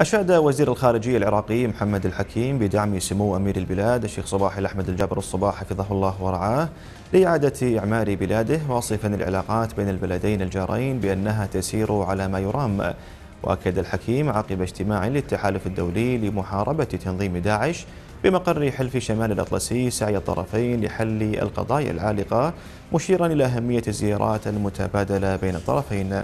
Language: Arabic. أشاد وزير الخارجية العراقي محمد الحكيم بدعم سمو أمير البلاد الشيخ صباح الاحمد الجابر الصباح حفظه الله ورعاه لإعادة إعمار بلاده، واصفا العلاقات بين البلدين الجارين بأنها تسير على ما يرام. وأكد الحكيم عقب اجتماع للتحالف الدولي لمحاربة تنظيم داعش بمقر حلف شمال الاطلسي سعي الطرفين لحل القضايا العالقة، مشيرا إلى أهمية الزيارات المتبادلة بين الطرفين.